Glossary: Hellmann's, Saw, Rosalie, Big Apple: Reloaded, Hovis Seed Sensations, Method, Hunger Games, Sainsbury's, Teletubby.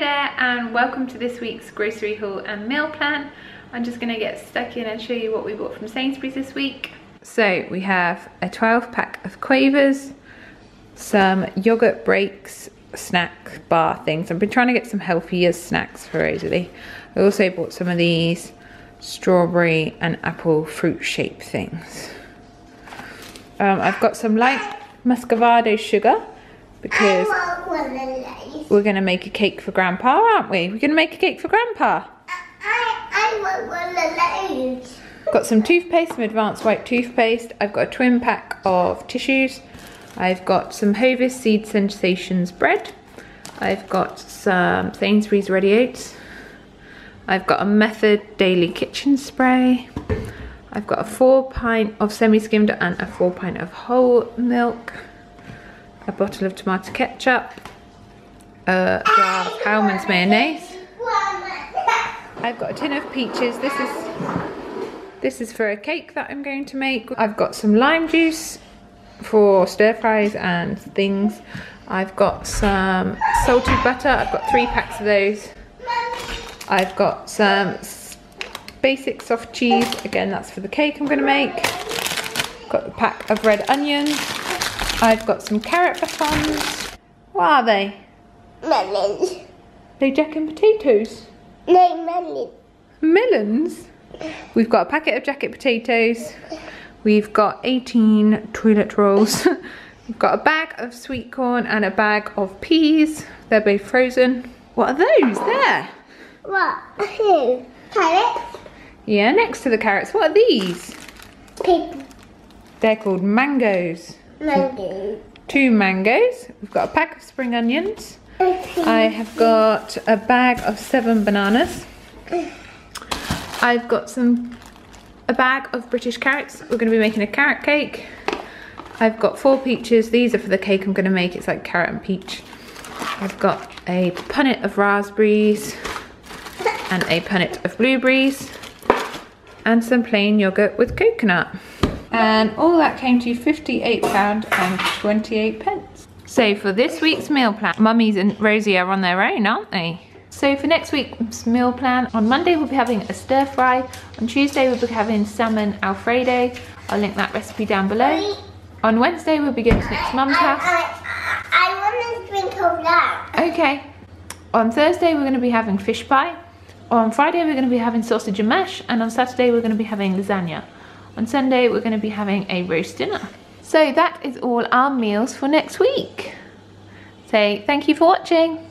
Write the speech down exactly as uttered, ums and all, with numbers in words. there and welcome to this week's grocery haul and meal plan. I'm just going to get stuck in and show you what we bought from Sainsbury's this week. So we have a twelve pack of Quavers, some yogurt breaks, snack bar things. I've been trying to get some healthier snacks for Rosalie. I also bought some of these strawberry and apple fruit shape things. Um, I've got some light muscovado sugar because we're going to make a cake for Grandpa, aren't we? We're going to make a cake for Grandpa. I, I want one of those. Got some toothpaste, some advanced white toothpaste. I've got a twin pack of tissues. I've got some Hovis Seed Sensations bread. I've got some Sainsbury's ready oats. I've got a Method daily kitchen spray. I've got a four pint of semi-skimmed and a four pint of whole milk. A bottle of tomato ketchup. A jar of Hellmann's mayonnaise. I've got a tin of peaches. This is this is for a cake that I'm going to make. I've got some lime juice for stir fries and things. I've got some salted butter. I've got three packs of those. I've got some basic soft cheese. Again, that's for the cake I'm gonna make. Got the pack of red onions. I've got some carrot batons. What are they? Melons. They jack and potatoes? No, melons. Melons? We've got a packet of jacket potatoes. We've got eighteen toilet rolls. We've got a bag of sweet corn and a bag of peas. They're both frozen. What are those there? What? Who? Carrots? Yeah, next to the carrots. What are these? People. They're called mangoes. Mangoes. Two mangoes. We've got a pack of spring onions. I have got a bag of seven bananas. I've got some a bag of British carrots. We're going to be making a carrot cake. I've got four peaches. These are for the cake I'm going to make. It's like carrot and peach. I've got a punnet of raspberries and a punnet of blueberries and some plain yogurt with coconut. And all that came to fifty-eight pounds and twenty-eight pence. So for this week's meal plan, Mummies and Rosie are on their own, aren't they? So for next week's meal plan, on Monday we'll be having a stir fry. On Tuesday we'll be having salmon alfredo. I'll link that recipe down below. On Wednesday we'll be going to next mum's house. I, I, I want to sprinkle that. Okay. On Thursday we're going to be having fish pie. On Friday we're going to be having sausage and mash. And on Saturday we're going to be having lasagna. On Sunday we're going to be having a roast dinner. So that is all our meals for next week. So thank you for watching.